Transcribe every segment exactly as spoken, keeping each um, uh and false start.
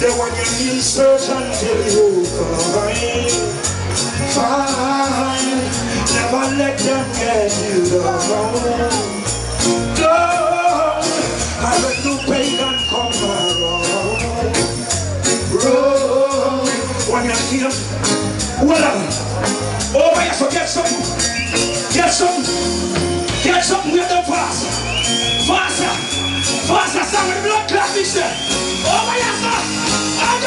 The one you need, search until you find. Find. Never let them get you down. Down. I let you pagan come around. Roll. When you need them, well done. Oh, my God, so get some. Get some. Get some with the past. Faster. Faster. Some blood clapping there. Oh, my God. And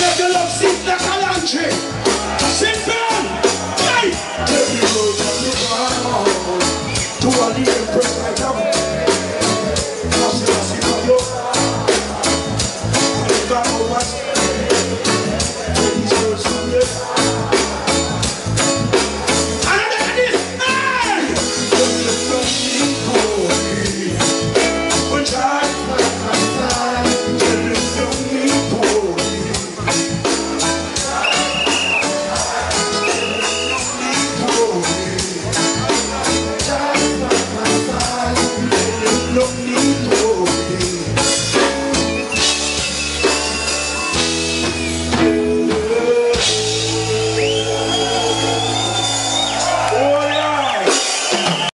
if you love, sit the Kalanchi.